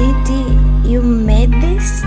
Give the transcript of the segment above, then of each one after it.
Edie, you made this?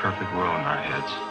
Perfect world in our heads.